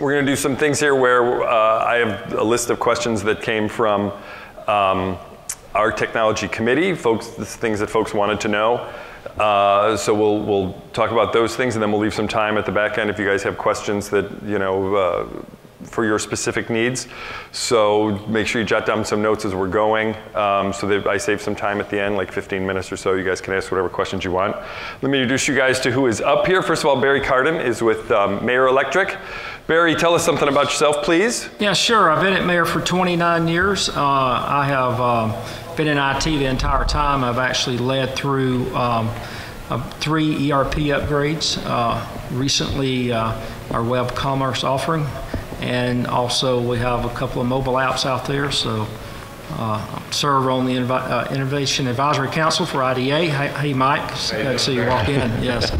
We're going to do some things here where I have a list of questions that came from our technology committee, folks, things that folks wanted to know. So we'll talk about those things, and then we'll leave some time at the back end if you guys have questions that, you know, for your specific needs. So make sure you jot down some notes as we're going, so that I save some time at the end, like 15 minutes or so. You guys can ask whatever questions you want. Let me introduce you guys to who is up here. First of all, Barry Cardin is with Mayor Electric. Barry, tell us something about yourself, please. Yeah, sure. I've been at Mayor for 29 years. I have been in IT the entire time. I've actually led through 3 ERP upgrades, recently our web commerce offering, and also we have a couple of mobile apps out there. So serve on the Innovation Advisory Council for IDA. Hey, Mike, I see you walk in, yes.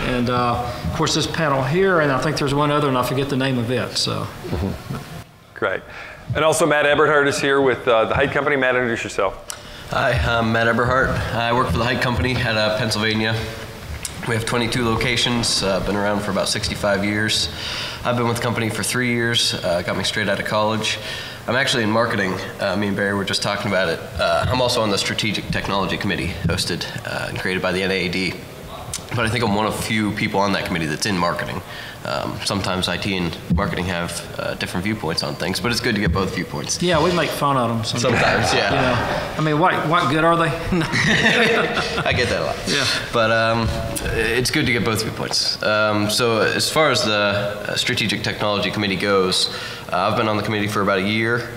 And of course this panel here, and I think there's one other and I forget the name of it, so. Great. And also Matt Eberhardt is here with the Hyde Company. Matt, introduce yourself. Hi, I'm Matt Eberhardt. I work for the Hyde Company out of Pennsylvania. We have 22 locations, been around for about 65 years. I've been with the company for 3 years, got me straight out of college. I'm actually in marketing. Me and Barry were just talking about it. I'm also on the Strategic Technology Committee, hosted and created by the NAED. But I think I'm one of few people on that committee that's in marketing. Sometimes IT and marketing have different viewpoints on things, but it's good to get both viewpoints. Yeah, we make fun of them sometimes. Yeah. You know, I mean, what good are they? I get that a lot. Yeah. But it's good to get both viewpoints. So as far as the Strategic Technology Committee goes, I've been on the committee for about a year.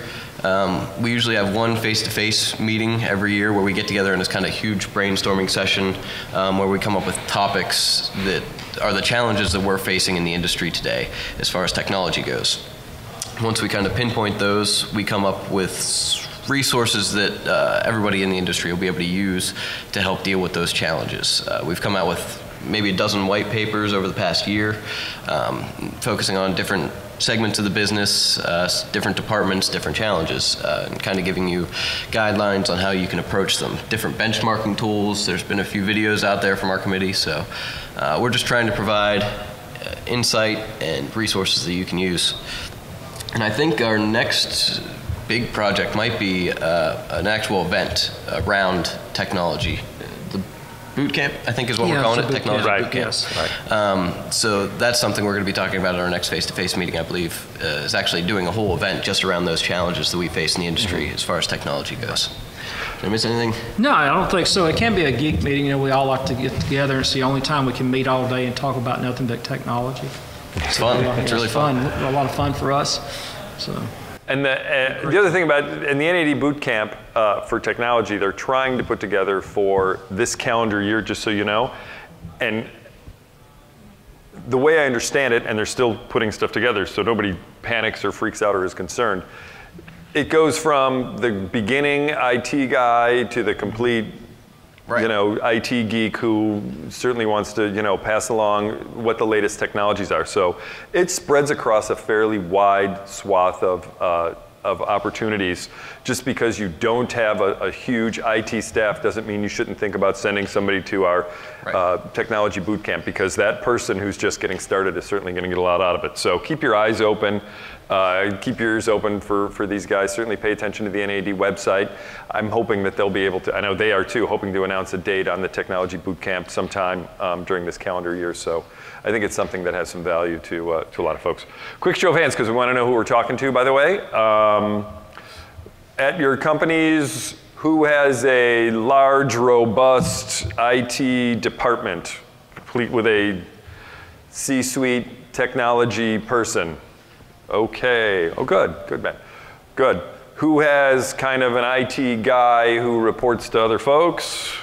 We usually have one face-to-face meeting every year where we get together in this kind of huge brainstorming session where we come up with topics that are the challenges that we're facing in the industry today as far as technology goes. Once we kind of pinpoint those, we come up with resources that everybody in the industry will be able to use to help deal with those challenges. We've come out with maybe a dozen white papers over the past year, focusing on different segments of the business, different departments, different challenges, and kind of giving you guidelines on how you can approach them. Different benchmarking tools. There's been a few videos out there from our committee, so we're just trying to provide insight and resources that you can use. And I think our next big project might be an actual event around technology. Boot camp, I think, is what we're calling it, technology boot camp. Yes. So that's something we're going to be talking about at our next face-to-face meeting, I believe, is actually doing a whole event just around those challenges that we face in the industry as far as technology goes. Did I miss anything? No, I don't think so. It can be a geek meeting. You know, we all like to get together. It's the only time we can meet all day and talk about nothing but technology. It's so fun. It's really fun. A lot of fun for us. So. And the other thing about in the NAED boot camp for technology, they're trying to put together for this calendar year, just so you know. And the way I understand it, and they're still putting stuff together, so nobody panics or freaks out or is concerned. It goes from the beginning IT guy to the complete, you know, IT geek who certainly wants to, you know, pass along what the latest technologies are. So it spreads across a fairly wide swath of opportunities. Just because you don't have a huge IT staff doesn't mean you shouldn't think about sending somebody to our technology boot camp, because that person who's just getting started is certainly going to get a lot out of it. So keep your eyes open. Keep your ears open for these guys. Certainly pay attention to the NAED website. I'm hoping that they'll be able to, I know they are too, hoping to announce a date on the technology boot camp sometime during this calendar year. So I think it's something that has some value to a lot of folks. Quick show of hands, because we want to know who we're talking to, by the way. At your companies, who has a large, robust IT department, complete with a C-suite technology person? Okay. Oh, good. Good, man. Good. Who has kind of an IT guy who reports to other folks?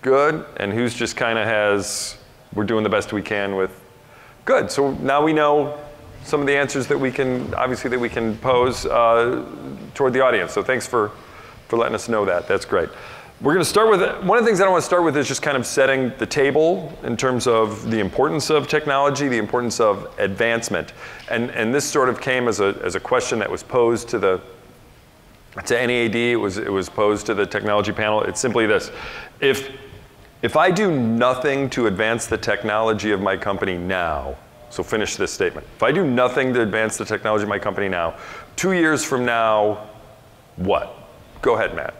Good. And who's just kind of has, we're doing the best we can with? Good. So now we know some of the answers that we can, obviously, that we can pose toward the audience. So thanks for letting us know that. That's great. We're going to start with, one of the things that I want to start with is just kind of setting the table in terms of the importance of technology, the importance of advancement. And this sort of came as a question that was posed to NAED, it was posed to the technology panel. It's simply this: if I do nothing to advance the technology of my company now, So finish this statement. If I do nothing to advance the technology of my company now, 2 years from now, what? Go ahead, Matt.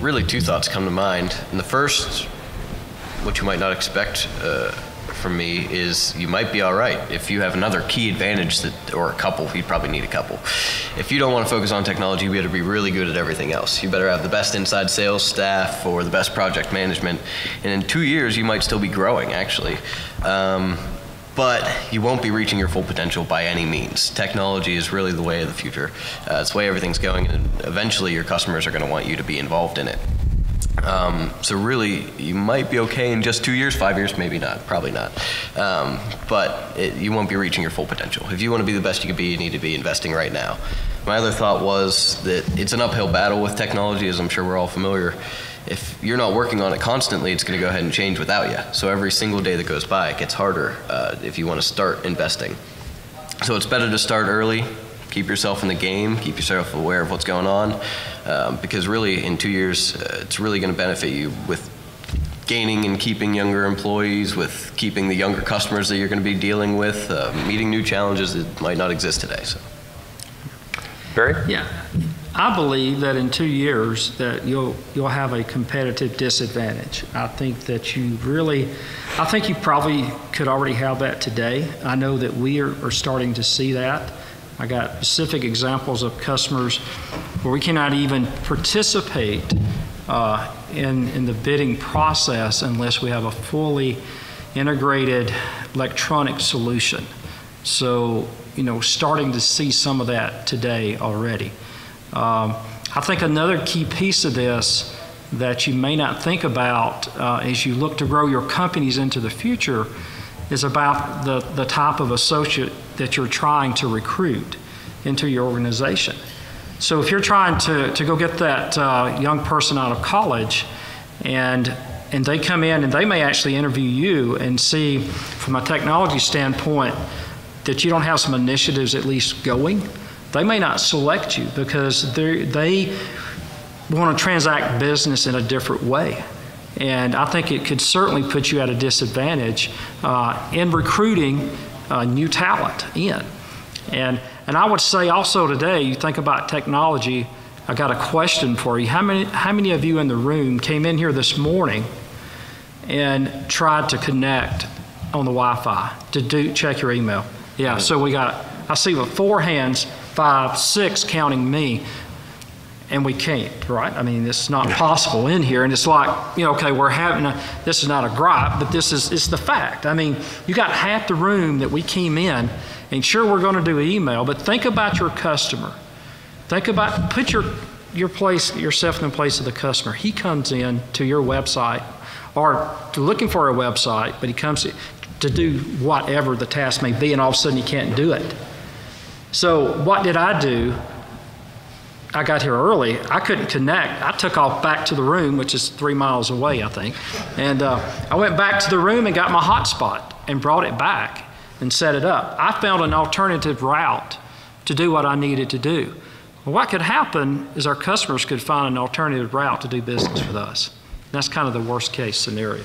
Really two thoughts come to mind. And the first, what you might not expect from me, is you might be all right if you have another key advantage that, or a couple, you'd probably need a couple. If you don't want to focus on technology, you better be really good at everything else. You better have the best inside sales staff or the best project management. And in 2 years, you might still be growing, actually. But you won't be reaching your full potential by any means. Technology is really the way of the future. It's the way everything's going, and eventually your customers are going to want you to be involved in it. So really, you might be okay in just 2 years, 5 years, maybe not, probably not. But you won't be reaching your full potential. If you want to be the best you can be, you need to be investing right now. My other thought was that it's an uphill battle with technology, as I'm sure we're all familiar. If you're not working on it constantly, it's going to go ahead and change without you. So every single day that goes by, it gets harder if you want to start investing. So it's better to start early, keep yourself in the game, keep yourself aware of what's going on, because really in 2 years, it's really going to benefit you with gaining and keeping younger employees, with keeping the younger customers that you're going to be dealing with, meeting new challenges that might not exist today. So. Barry? Yeah. I believe that in 2 years that you'll have a competitive disadvantage. I think that you really, I think you probably could already have that today. I know that we are starting to see that. I got specific examples of customers where we cannot even participate in the bidding process unless we have a fully integrated electronic solution. So, you know, starting to see some of that today already. I think another key piece of this that you may not think about as you look to grow your companies into the future is about the type of associate that you're trying to recruit into your organization. So if you're trying to go get that young person out of college and they come in and they may actually interview you and see from a technology standpoint that you don't have some initiatives at least going, they may not select you because they want to transact business in a different way. And I think it could certainly put you at a disadvantage in recruiting new talent in. And I would say also today, you think about technology, I got a question for you. How many of you in the room came in here this morning and tried to connect on the Wi-Fi to check your email? Yeah, so we got, I see with 4 hands, 5, 6, counting me, and we can't, right? I mean, it's not possible in here, and it's like, you know, okay, we're having a, this is not a gripe, but this is, it's the fact. I mean, you got half the room that we came in, and sure, we're gonna do email, but think about your customer. Think about, put yourself in the place of the customer. He comes in to your website, or looking for a website, but he comes to do whatever the task may be, and all of a sudden he can't do it. So what did I do? I got here early. I couldn't connect. I took off back to the room, which is 3 miles away, I think. And I went back to the room and got my hotspot and brought it back and set it up. I found an alternative route to do what I needed to do. Well, what could happen is our customers could find an alternative route to do business with us. And that's kind of the worst case scenario.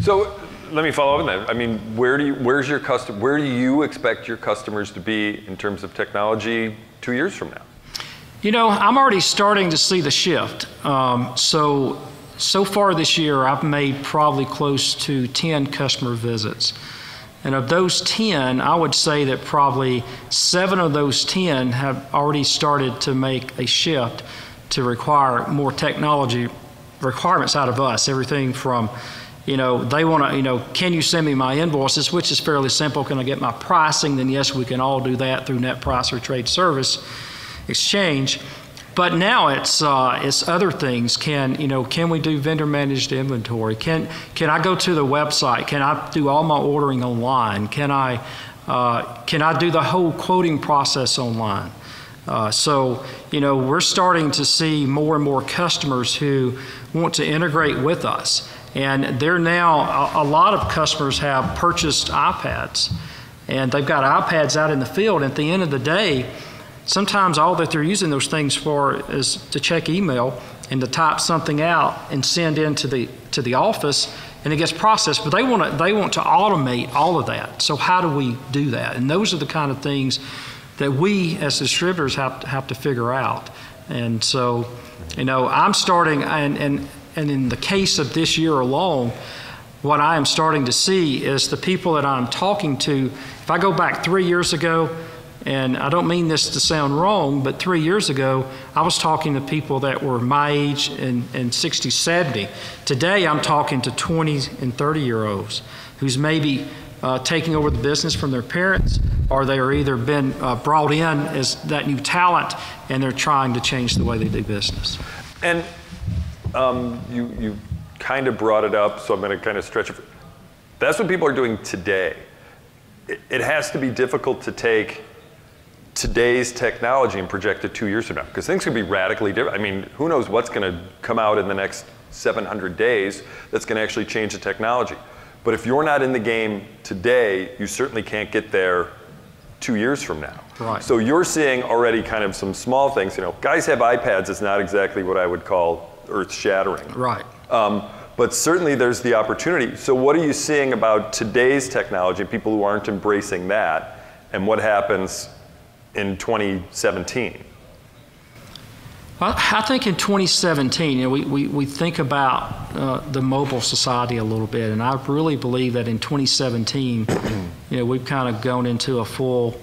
So let me follow up on that. I mean, where do you expect your customers to be in terms of technology 2 years from now? You know, I'm already starting to see the shift. So far this year, I've made probably close to 10 customer visits. And of those 10, I would say that probably 7 of those 10 have already started to make a shift to require more technology requirements out of us, everything from, you know, they want to, you know, can you send me my invoices, which is fairly simple. Can I get my pricing? Then yes, we can all do that through Net Price or Trade Service Exchange. But now it's other things. Can, you know, can we do vendor managed inventory? Can I go to the website? Can I do all my ordering online? Can I do the whole quoting process online? So, you know, we're starting to see more and more customers who want to integrate with us. And they're now, a lot of customers have purchased iPads, and they've got iPads out in the field. At the end of the day, sometimes all that they're using those things for is to check email and to type something out and send in to the office and it gets processed, but they want to automate all of that. So how do we do that? And those are the kind of things that we as distributors have to figure out. And so, you know, I'm starting, and in the case of this year alone, what I am starting to see is the people that I'm talking to. If I go back 3 years ago, and I don't mean this to sound wrong, but 3 years ago, I was talking to people that were my age and 60, 70. Today, I'm talking to 20 and 30-year-olds who's maybe taking over the business from their parents, or they are either been brought in as that new talent, and they're trying to change the way they do business. And you kind of brought it up, so I'm going to kind of stretch it. That's what people are doing today. It has to be difficult to take today's technology and project it 2 years from now, because things could be radically different. I mean, who knows what's going to come out in the next 700 days that's going to actually change the technology. But if you're not in the game today, you certainly can't get there 2 years from now. Right. So you're seeing already kind of some small things. You know, guys have iPads is not exactly what I would call earth-shattering. Right. But certainly there's the opportunity. So what are you seeing about today's technology and people who aren't embracing that, and what happens in 2017? Well, I think in 2017, you know, we think about the mobile society a little bit, and I really believe that in 2017, you know, we've kind of gone into a full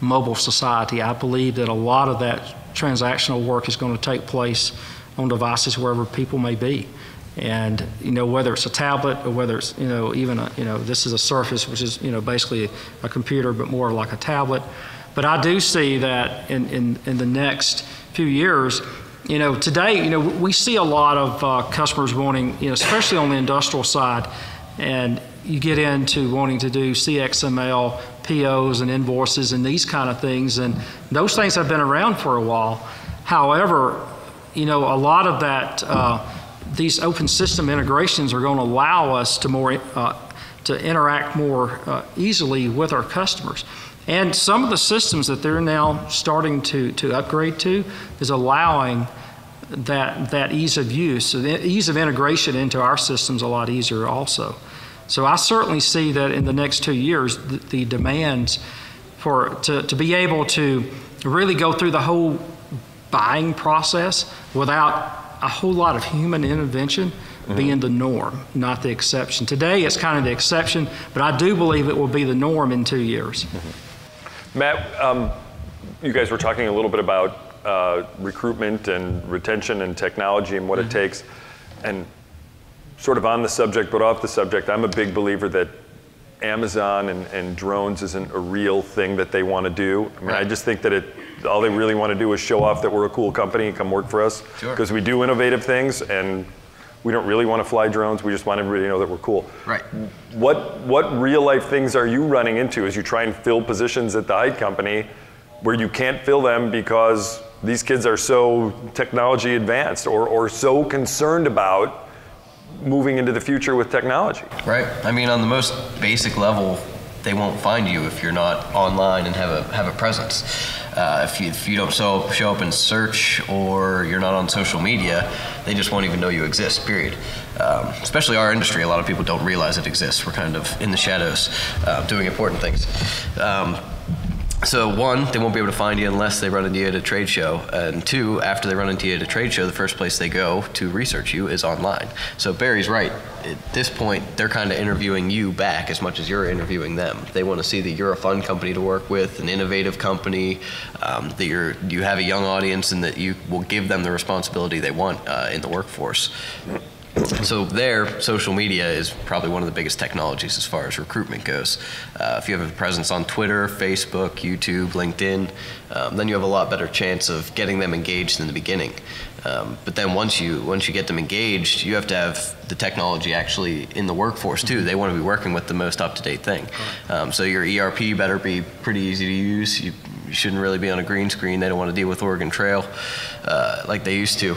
mobile society. I believe that a lot of that transactional work is going to take place on devices wherever people may be, and you know, whether it's a tablet or whether it's, you know, even a, you know, this is a Surface, which is, you know, basically a computer but more like a tablet. But I do see that in the next few years, you know, today, you know, we see a lot of customers wanting, you know, especially on the industrial side, and you get into wanting to do CXML, POs and invoices and these kind of things, and those things have been around for a while. However, you know, a lot of that, these open system integrations are going to allow us to more to interact more easily with our customers. And some of the systems that they're now starting to upgrade to is allowing that ease of use, so the ease of integration into our systems a lot easier also. So I certainly see that in the next 2 years, the demands to be able to really go through the whole buying process without a whole lot of human intervention being the norm, not the exception. Today, it's kind of the exception, but I do believe it will be the norm in 2 years. Matt, you guys were talking a little bit about recruitment and retention and technology and what it takes. And sort of on the subject, but off the subject, I'm a big believer that Amazon and drones isn't a real thing that they want to do. I mean, I just think that all they really want to do is show off that we're a cool company and come work for us. Because we do innovative things, and we don't really want to fly drones. We just want everybody to know that we're cool. Right. What real life things are you running into as you try and fill positions at the Hyde Company where you can't fill them because these kids are so technology advanced or so concerned about moving into the future with technology? Right. I mean, on the most basic level, they won't find you if you're not online and have a presence. If you don't show up in search or you're not on social media, they just won't even know you exist, period. Especially our industry, a lot of people don't realize it exists. We're kind of in the shadows doing important things. So one, they won't be able to find you unless they run into you at a trade show. And two, after they run into you at a trade show, the first place they go to research you is online. So Barry's right. At this point, they're kind of interviewing you back as much as you're interviewing them. They want to see that you're a fun company to work with, an innovative company, that you have a young audience, and that you will give them the responsibility they want in the workforce. So there, social media is probably one of the biggest technologies as far as recruitment goes. If you have a presence on Twitter, Facebook, YouTube, LinkedIn, then you have a lot better chance of getting them engaged in the beginning. But then once you get them engaged, you have to have the technology actually in the workforce too. They want to be working with the most up-to-date thing. So your ERP better be pretty easy to use. You shouldn't really be on a green screen. They don't want to deal with Oregon Trail like they used to.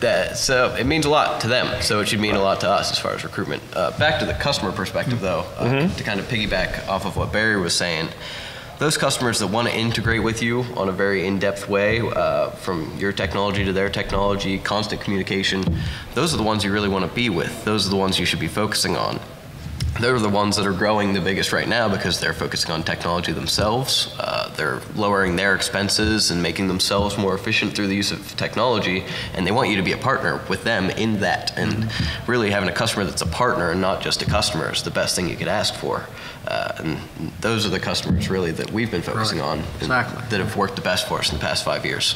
But so it means a lot to them. So it should mean a lot to us as far as recruitment. Back to the customer perspective though, to kind of piggyback off of what Barry was saying, those customers that want to integrate with you on a very in-depth way, from your technology to their technology, constant communication, those are the ones you really want to be with. Those are the ones you should be focusing on. They're the ones that are growing the biggest right now because they're focusing on technology themselves. They're lowering their expenses and making themselves more efficient through the use of technology, and they want you to be a partner with them in that. And really having a customer that's a partner and not just a customer is the best thing you could ask for. And those are the customers really that we've been focusing on, that have worked the best for us in the past 5 years.